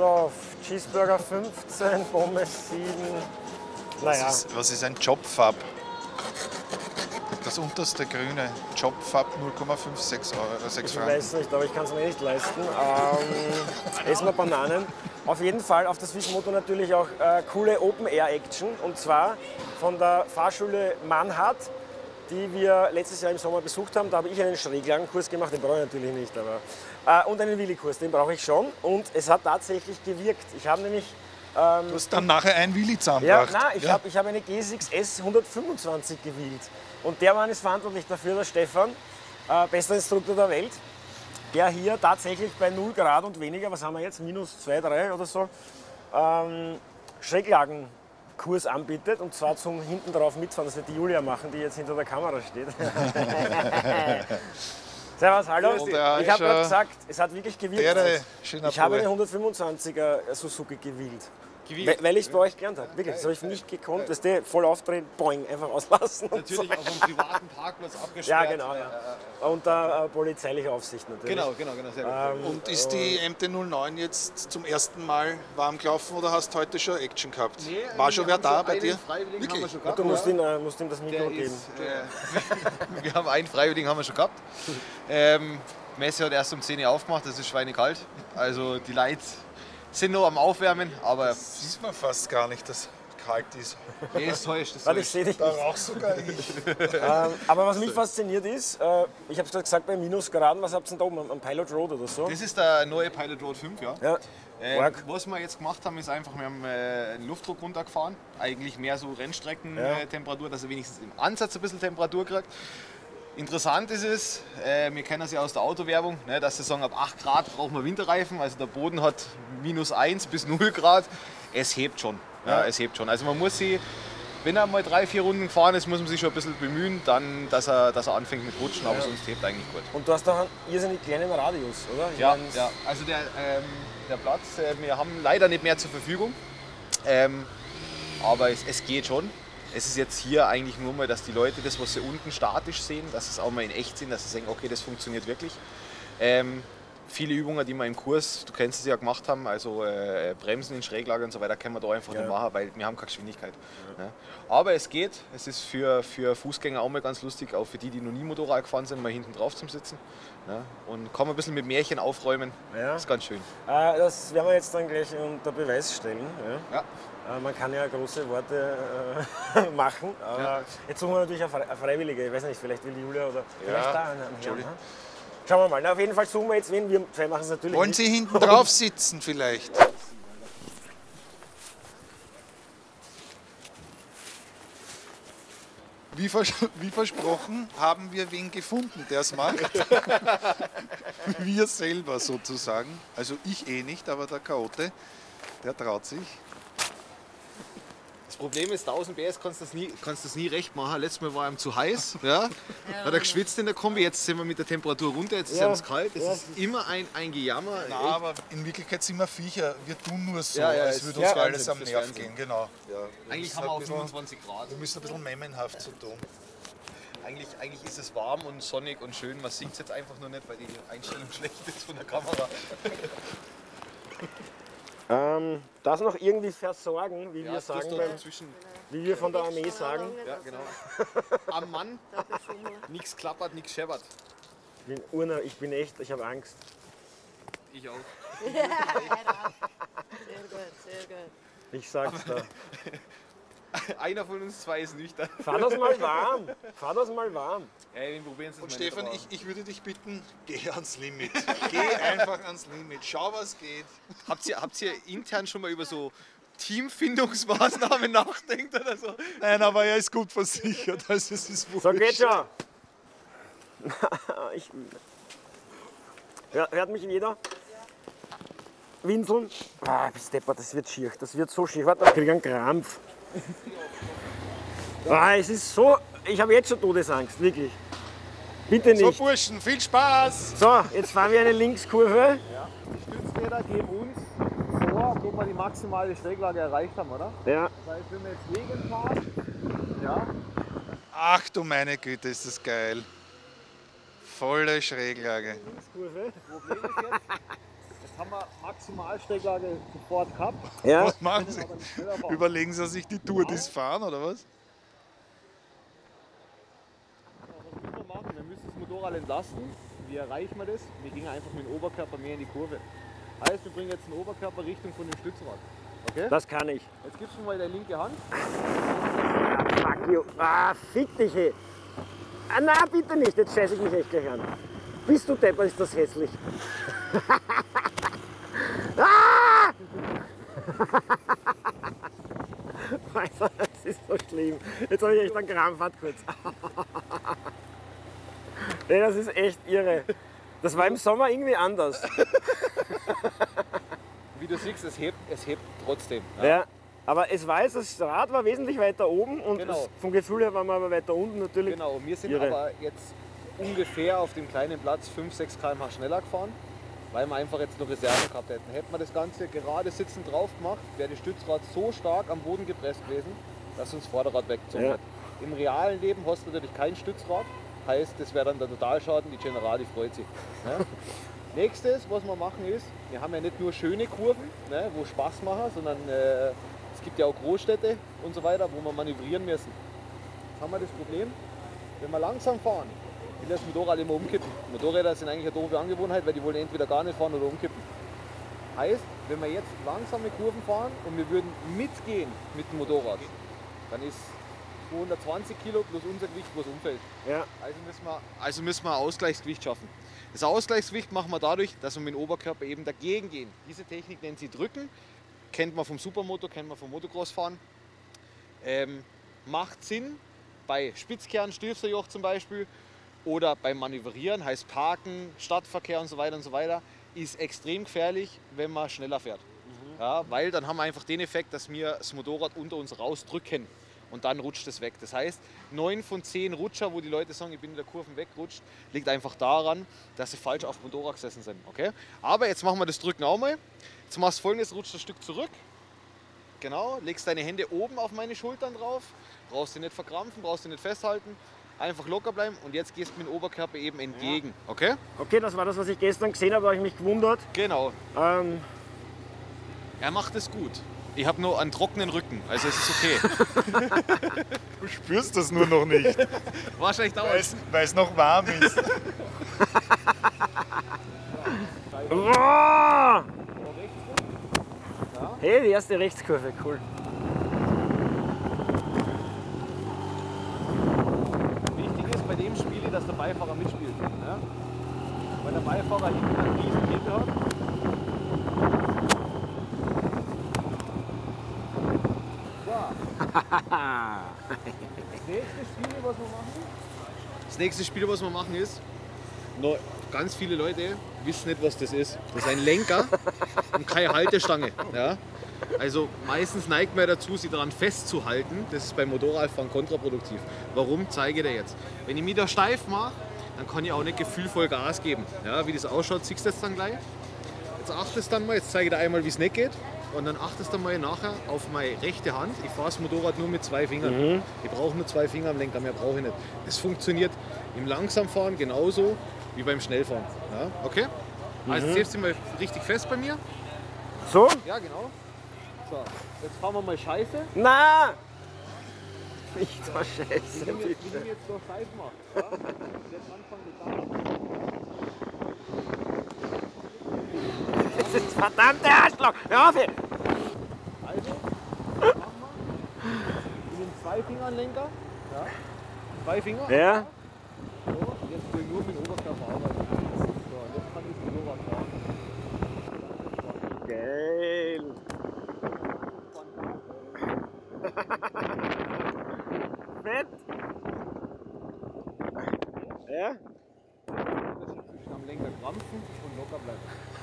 So, auf Cheeseburger 15, Pommes 7. Naja. Was ist ein Jobfab? Das unterste grüne Jobfab 0,56 Euro. 6 Franken. Ich weiß nicht, aber ich kann es mir nicht leisten. Essen wir Bananen. Auf jeden Fall auf das Swiss-Moto natürlich auch coole Open-Air-Action. Und zwar von der Fahrschule Mannhardt, die wir letztes Jahr im Sommer besucht haben. Da habe ich einen Schräglagenkurs gemacht, den brauche ich natürlich nicht, aber und einen Wheelie-Kurs, den brauche ich schon. Und es hat tatsächlich gewirkt. Ich habe nämlich... du hast dann nachher einen Wheelie zusammengebracht. Ja, nein, ich habe eine GSX-S 125 gewählt. Und der Mann ist verantwortlich dafür, der Stefan, bester Instruktor der Welt, der hier tatsächlich bei 0 Grad und weniger, was haben wir jetzt, minus 2, 3 oder so, Schräglagen Kurs anbietet, und zwar zum hinten drauf mitfahren. Das wird die Julia machen, die jetzt hinter der Kamera steht. Servus, hallo. Ich habe gerade gesagt, es hat wirklich gewirkt. Ich habe eine 125er Suzuki gewählt. Weil ich es bei euch gelernt habe. Wirklich, das habe ich nicht gekonnt. Das ist voll aufdrehen, boing, einfach auslassen. Natürlich auf einem privaten Parkplatz abgesperrt. Ja, genau. Ja. Unter polizeilicher Aufsicht natürlich. Genau, sehr gut. Und ist die MT09 jetzt zum ersten Mal warm gelaufen oder hast du heute schon Action gehabt? Nee, war schon wer da bei dir? Wirklich? Du musst ihm das Mikro geben. Wir haben einen Freiwilligen haben wir schon gehabt. Messe hat erst um 10 Uhr aufgemacht, das ist schweinekalt. Also die Leute sind noch am Aufwärmen, aber... Das sieht man fast gar nicht, dass es kalt ist. Nee, das täuscht. Da rauchst sogar ich. Aber was mich fasziniert ist, ich habe es gerade gesagt, bei Minusgraden, was habt ihr denn da oben? Am Pilot Road oder so? Das ist der neue Pilot Road 5, ja. Was wir jetzt gemacht haben, ist einfach, wir haben den Luftdruck runtergefahren. Eigentlich mehr so Rennstreckentemperatur, dass er wenigstens im Ansatz ein bisschen Temperatur kriegt. Interessant ist es, wir kennen sie ja aus der Autowerbung, ne, dass sie sagen, ab 8 Grad brauchen wir Winterreifen, also der Boden hat minus 1 bis 0 Grad, es hebt schon. Ja, es hebt schon. Also man muss sie, wenn er mal 3-4 Runden gefahren ist, muss man sich schon ein bisschen bemühen, dann, dass er anfängt mit Rutschen, aber sonst hebt eigentlich gut. Und du hast doch einen irrsinnig kleinen Radius, oder? Ja, also der Platz, wir haben leider nicht mehr zur Verfügung, aber es geht schon. Es ist jetzt hier eigentlich nur mal, dass die Leute das, was sie unten statisch sehen, dass sie es auch mal in echt sehen, dass sie denken, okay, das funktioniert wirklich. Viele Übungen, die wir im Kurs, du kennst es ja, gemacht haben, also Bremsen in Schräglage und so weiter, können wir da einfach nicht machen, weil wir haben keine Geschwindigkeit. Ja. Aber es geht, es ist für Fußgänger auch mal ganz lustig, auch für die, die noch nie Motorrad gefahren sind, mal hinten drauf zum Sitzen. Ja. Und kann man ein bisschen mit Märchen aufräumen, ist ganz schön. Das werden wir jetzt dann gleich unter Beweis stellen. Ja. Man kann ja große Worte machen, aber jetzt suchen wir natürlich eine Freiwillige, ich weiß nicht, vielleicht will Julia oder vielleicht da einen Herrn. Schauen wir mal, na, auf jeden Fall suchen wir jetzt wen, wir zwei machen es natürlich. Wollen Sie hinten drauf sitzen vielleicht? Wie versprochen haben wir wen gefunden, der es macht. Wir selber sozusagen, also ich nicht, aber der Chaote, der traut sich. Das Problem ist, 1000 PS kannst du das nie recht machen. Letztes Mal war ihm zu heiß, hat er geschwitzt in der Kombi, jetzt sind wir mit der Temperatur runter, jetzt ist es kalt. Es ist immer ein Gejammer. Na, aber in Wirklichkeit sind wir Viecher, wir tun nur so, als würde uns alles am Nerv gehen. Genau. Ja. Eigentlich haben wir auch 25 Grad. Wir müssen ein bisschen memmenhaft so tun. Eigentlich ist es warm und sonnig und schön, man sieht es jetzt einfach nur nicht, weil die Einstellung schlecht ist von der Kamera. Das noch irgendwie versorgen, wie wir sagen, wie wir von der Armee sagen. Ja, genau. Am Mann, nichts klappert, nichts scheppert. Ich bin echt, ich habe Angst. Ich auch. Ja. Sehr gut, sehr gut. Ich sag's da. Einer von uns zwei ist nüchtern. Fahr das mal warm. Fahr das mal warm. Ja, wir probieren es. Und Stefan, ich würde dich bitten, geh ans Limit. Geh einfach ans Limit. Schau, was geht. Habt ihr intern schon mal über so Teamfindungsmaßnahmen nachdenkt oder so? Nein, aber er ist gut versichert. Also es ist wurscht. So geht's ja. Hört mich jeder? Winseln. Ah, Stepper, das wird schier. Das wird so schier. Warte, ich krieg einen Krampf. Ah, es ist so, ich habe jetzt schon Todesangst, wirklich. Bitte nicht. So Burschen, viel Spaß! So, jetzt fahren wir eine Linkskurve. Ja. Die Stützräder geben uns vor, obwohl wir die maximale Schräglage erreicht haben, oder? Ja. Das heißt, wenn wir jetzt gegen fahren, Ach du meine Güte, ist das geil. Volle Schräglage. Linkskurve. Problem ist jetzt, Jetzt haben wir Maximalstrecklage sofort gehabt. Ja. Was machen Sie? Überlegen Sie sich die Tour, die Sie fahren, oder was? Ja, was müssen wir machen? Wir müssen das Motorrad entlasten. Wie erreichen wir das? Wir gehen einfach mit dem Oberkörper mehr in die Kurve. Heißt, wir bringen jetzt den Oberkörper Richtung von dem Stützrad. Okay? Das kann ich. Jetzt gibst du mal deine linke Hand. Ah, fuck you. Ah, fick dich, ey. Ah, nein, bitte nicht. Jetzt scheiße ich mich echt gleich an. Bist du deppert, ist das hässlich. Ah! Alter, das ist so schlimm. Jetzt habe ich echt einen Krampf kurz. Nee, das ist echt irre. Das war im Sommer irgendwie anders. Wie du siehst, es hebt trotzdem. Ja. Ja, aber es war jetzt, das Rad war wesentlich weiter oben und genau. Vom Gefühl her waren wir aber weiter unten natürlich. Genau, wir sind irre. Aber jetzt ungefähr auf dem kleinen Platz 5–6 km/h schneller gefahren, weil wir einfach jetzt noch Reserven gehabt hätten. Hätten wir das Ganze gerade sitzend drauf gemacht, wäre das Stützrad so stark am Boden gepresst gewesen, dass uns das Vorderrad weggezogen hat. Im realen Leben hast du natürlich kein Stützrad. Heißt, das wäre dann der Totalschaden, die Generali freut sich. Ne? Nächstes, was wir machen ist, wir haben ja nicht nur schöne Kurven, ne, wo Spaß machen, sondern es gibt ja auch Großstädte und so weiter, wo wir manövrieren müssen. Jetzt haben wir das Problem, wenn wir langsam fahren, will das Motorrad immer umkippen. Motorräder sind eigentlich eine doofe Angewohnheit, weil die wollen entweder gar nicht fahren oder umkippen. Heißt, wenn wir jetzt langsame Kurven fahren und wir würden mitgehen mit dem Motorrad, dann ist 220 Kilo plus unser Gewicht, was umfällt. Ja. Also müssen wir ein Ausgleichsgewicht schaffen. Das Ausgleichsgewicht machen wir dadurch, dass wir mit dem Oberkörper eben dagegen gehen. Diese Technik nennt sie Drücken. Kennt man vom Supermoto, kennt man vom Motocross fahren. Macht Sinn bei Spitzkern, Stilfserjoch zum Beispiel oder beim Manövrieren, heißt Parken, Stadtverkehr und so weiter, ist extrem gefährlich, wenn man schneller fährt. Mhm. Ja, weil dann haben wir einfach den Effekt, dass wir das Motorrad unter uns rausdrücken. Und dann rutscht es weg. Das heißt, 9 von 10 Rutscher, wo die Leute sagen, ich bin in der Kurve wegrutscht, liegt einfach daran, dass sie falsch auf dem Motorrad gesessen sind. Okay? Aber jetzt machen wir das Drücken auch mal. Jetzt machst du Folgendes, rutscht ein Stück zurück. Genau, legst deine Hände oben auf meine Schultern drauf. Brauchst du nicht verkrampfen, brauchst du nicht festhalten. Einfach locker bleiben und jetzt gehst du mit dem Oberkörper eben entgegen. Okay? Okay, das war das, was ich gestern gesehen habe, habe ich mich gewundert. Genau. Er macht es gut. Ich habe nur einen trockenen Rücken, also es ist okay. Du spürst das nur noch nicht. Wahrscheinlich dauert es. Weil es noch warm ist. Hey, die erste Rechtskurve, cool. Wichtig ist bei dem Spiel, dass der Beifahrer mitspielt. Ne? Weil der Beifahrer hinten einen riesen Hebel hat. Das nächste Spiel, was wir machen ist, noch ganz viele Leute wissen nicht, was das ist. Das ist ein Lenker und keine Haltestange. Ja? Also meistens neigt man dazu, sie daran festzuhalten. Das ist beim Motorradfahren kontraproduktiv. Warum? Zeige ich dir jetzt. Wenn ich mich da steif mache, dann kann ich auch nicht gefühlvoll Gas geben. Ja? Wie das ausschaut, siehst du jetzt dann gleich. Jetzt achtest dann mal, jetzt zeige ich dir einmal, wie es nicht geht. Und dann achtest du mal nachher auf meine rechte Hand. Ich fahre das Motorrad nur mit 2 Fingern. Mhm. Ich brauche nur 2 Finger am Lenker, mehr brauche ich nicht. Das funktioniert im Langsamfahren genauso wie beim Schnellfahren. Ja, okay? Mhm. Also jetzt sind wir richtig fest bei mir. So? Ja, genau. So, jetzt fahren wir mal Scheiße. Na! Nicht so Scheiße. Wir sind jetzt so steif gemacht. Ja? Jetzt Das ist verdammte Arschloch! Hör auf hier! Also, was machen wir? Wir nehmen 2 Finger Lenker. Ja. 2 Finger. Ja. Ja. So, jetzt will ich nur mit dem Oberkörper arbeiten. So, und jetzt kann ich das Motorrad fahren. Geil! Fett! Ja? Das ist zwischen am Lenker krampfen und locker bleiben.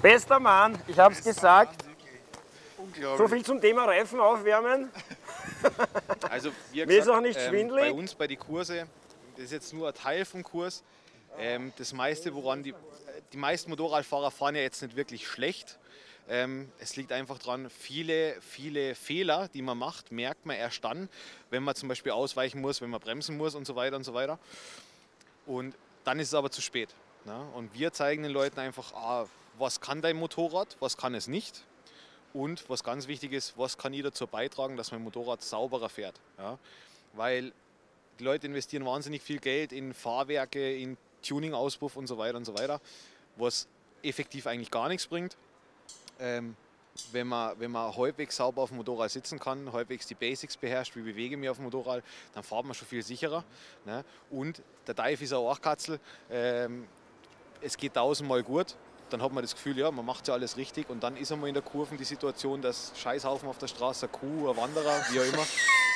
Bester Mann, ich hab's gesagt. Mann, so viel zum Thema Reifen aufwärmen. Also, wie gesagt, mir ist auch nicht schwindelig. Bei uns, bei den Kurse, das ist jetzt nur ein Teil vom Kurs. Das meiste, woran die meisten Motorradfahrer fahren ja jetzt nicht wirklich schlecht. Es liegt einfach daran, viele Fehler, die man macht, merkt man erst dann, wenn man zum Beispiel ausweichen muss, wenn man bremsen muss und so weiter. Und dann ist es aber zu spät. Ne? Und wir zeigen den Leuten einfach, was kann dein Motorrad, was kann es nicht. Und was ganz wichtig ist, was kann ich dazu beitragen, dass mein Motorrad sauberer fährt. Ja? Weil die Leute investieren wahnsinnig viel Geld in Fahrwerke, in Tuning-Auspuff und so weiter, was effektiv eigentlich gar nichts bringt. Wenn man halbwegs sauber auf dem Motorrad sitzen kann, halbwegs die Basics beherrscht, wie bewege ich mich auf dem Motorrad, dann fährt man schon viel sicherer. Ne? Und der Dive ist auch Katzel, es geht tausendmal gut, dann hat man das Gefühl, ja, man macht ja alles richtig und dann ist einmal in der Kurve die Situation, dass Scheißhaufen auf der Straße, eine Kuh, ein Wanderer, wie auch immer,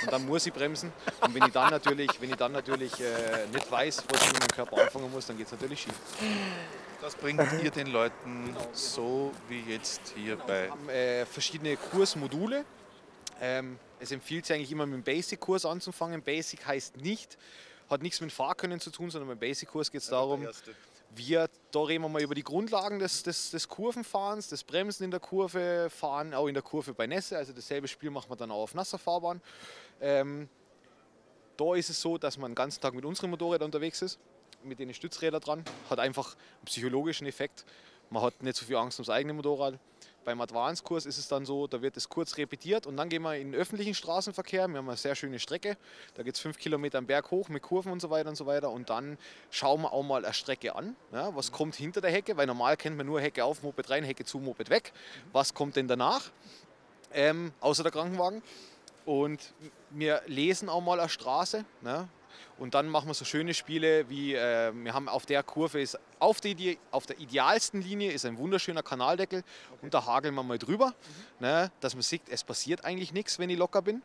und dann muss ich bremsen. Und wenn ich dann natürlich, nicht weiß, was ich mit dem Körper anfangen muss, dann geht es natürlich schief. Das bringt ihr den Leuten genau, so wie jetzt hier genau, bei. Wir haben verschiedene Kursmodule. Es empfiehlt sich eigentlich immer mit dem Basic-Kurs anzufangen. Basic heißt nicht, hat nichts mit Fahrkönnen zu tun, sondern beim Basic-Kurs geht es darum, da reden wir mal über die Grundlagen des Kurvenfahrens, des Bremsen in der Kurve, Fahren auch in der Kurve bei Nässe. Also dasselbe Spiel machen wir dann auch auf nasser Fahrbahn. Da ist es so, dass man den ganzen Tag mit unseren Motorrädern unterwegs ist, mit den Stützrädern dran, hat einfach einen psychologischen Effekt. Man hat nicht so viel Angst ums eigene Motorrad. Beim Advanced-Kurs ist es dann so, da wird es kurz repetiert und dann gehen wir in den öffentlichen Straßenverkehr. Wir haben eine sehr schöne Strecke, da geht es 5 Kilometer am Berg hoch mit Kurven und so weiter und dann schauen wir auch mal eine Strecke an. Ja, was kommt hinter der Hecke, weil normal kennt man nur Hecke auf, Moped rein, Hecke zu, Moped weg. Was kommt denn danach, außer der Krankenwagen? Und wir lesen auch mal eine Straße. Ne? Und dann machen wir so schöne Spiele wie, wir haben auf der Kurve, auf der idealsten Linie ist ein wunderschöner Kanaldeckel, okay, und da hageln wir mal drüber, ne, dass man sieht, es passiert eigentlich nichts, wenn ich locker bin.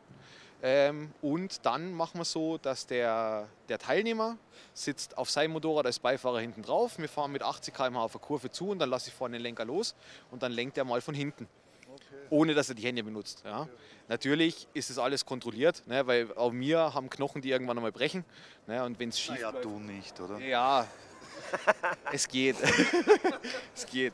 Und dann machen wir so, dass der Teilnehmer sitzt auf seinem Motorrad als Beifahrer hinten drauf, wir fahren mit 80 km/h auf der Kurve zu und dann lasse ich vorne den Lenker los und dann lenkt er mal von hinten. Ohne dass er die Hände benutzt. Ja. Okay. Natürlich ist das alles kontrolliert, ne, weil auch wir haben Knochen, die irgendwann einmal brechen. Ne, und wenn's schief bleibt, du nicht, oder? Ja, es geht. Es geht.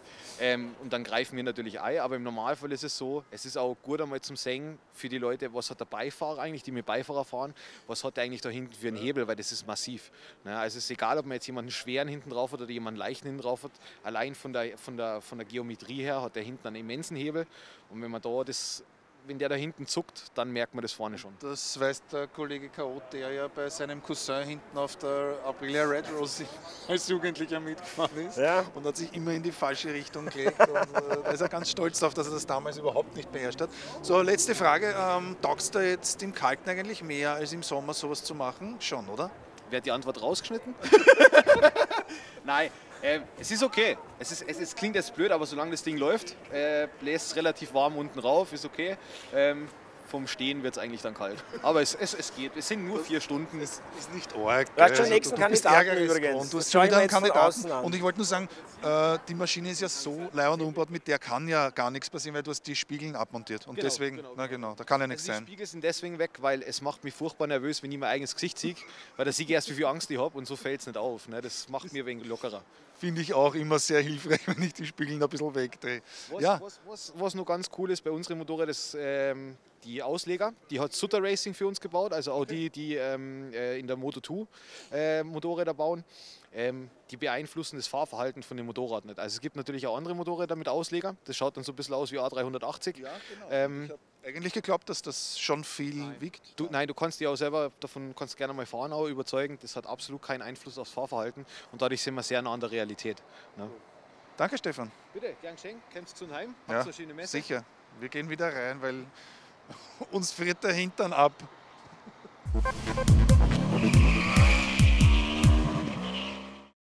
Und dann greifen wir natürlich ein, aber im Normalfall ist es so, es ist auch gut einmal zum Singen für die Leute, was hat der Beifahrer eigentlich, die mit Beifahrer fahren, was hat der eigentlich da hinten für einen Hebel, weil das ist massiv. Ne, also es ist egal, ob man jetzt jemanden schweren hinten drauf hat oder jemanden leichten hinten drauf hat, allein von der Geometrie her hat der hinten einen immensen Hebel und wenn man da das... Wenn der da hinten zuckt, dann merkt man das vorne schon. Das weiß der Kollege Chaot, der ja bei seinem Cousin hinten auf der Aprilia Red Rose als Jugendlicher mitgefahren ist, ja, und hat sich immer in die falsche Richtung gelegt. Und da ist er ganz stolz darauf, dass er das damals überhaupt nicht beherrscht hat. So, letzte Frage. Taugst du jetzt im Kalten eigentlich mehr als im Sommer sowas zu machen? Schon, oder? Wird die Antwort rausgeschnitten? Nein. Es ist okay. Es klingt jetzt blöd, aber solange das Ding läuft, bläst es relativ warm unten rauf, ist okay. Vom Stehen wird es eigentlich dann kalt. Aber es geht. Es sind nur 4 Stunden. Es ist nicht arg. Du hast schon den nächsten Kandidaten übrigens. Du hast schon wieder einen Kandidaten. Und ich wollte nur sagen, die Maschine ist ja so leider und umbaut, mit der kann ja gar nichts passieren, weil du hast die Spiegeln abmontiert. Und genau, deswegen, genau, da kann ja nichts sein. Die Spiegel sind deswegen weg, weil es macht mich furchtbar nervös, wenn ich mein eigenes Gesicht sehe, weil da sehe ich erst, wie viel Angst ich habe und so fällt es nicht auf. Ne? Das macht mir wegen lockerer. Finde ich auch immer sehr hilfreich, wenn ich die Spiegel ein bisschen wegdrehe. Was noch ganz cool ist bei unserem Motorrad, ist die Ausleger. Die hat Sutter Racing für uns gebaut, also auch die in der Moto2 Motorräder bauen. Die beeinflussen das Fahrverhalten von dem Motorrad nicht. Also es gibt natürlich auch andere Motorräder mit Ausleger. Das schaut dann so ein bisschen aus wie A380. Ja, genau. Eigentlich geglaubt, dass das schon viel wiegt. Nein, du kannst dich auch selber, davon kannst gerne mal fahren, auch überzeugen. Das hat absolut keinen Einfluss aufs Fahrverhalten und dadurch sind wir sehr nah an der Realität. Ne? Danke, Stefan. Bitte, gern geschenkt. Kämpfst du heim? Ja, hast du eine schöne Messe? Sicher. Wir gehen wieder rein, weil uns friert der Hintern ab.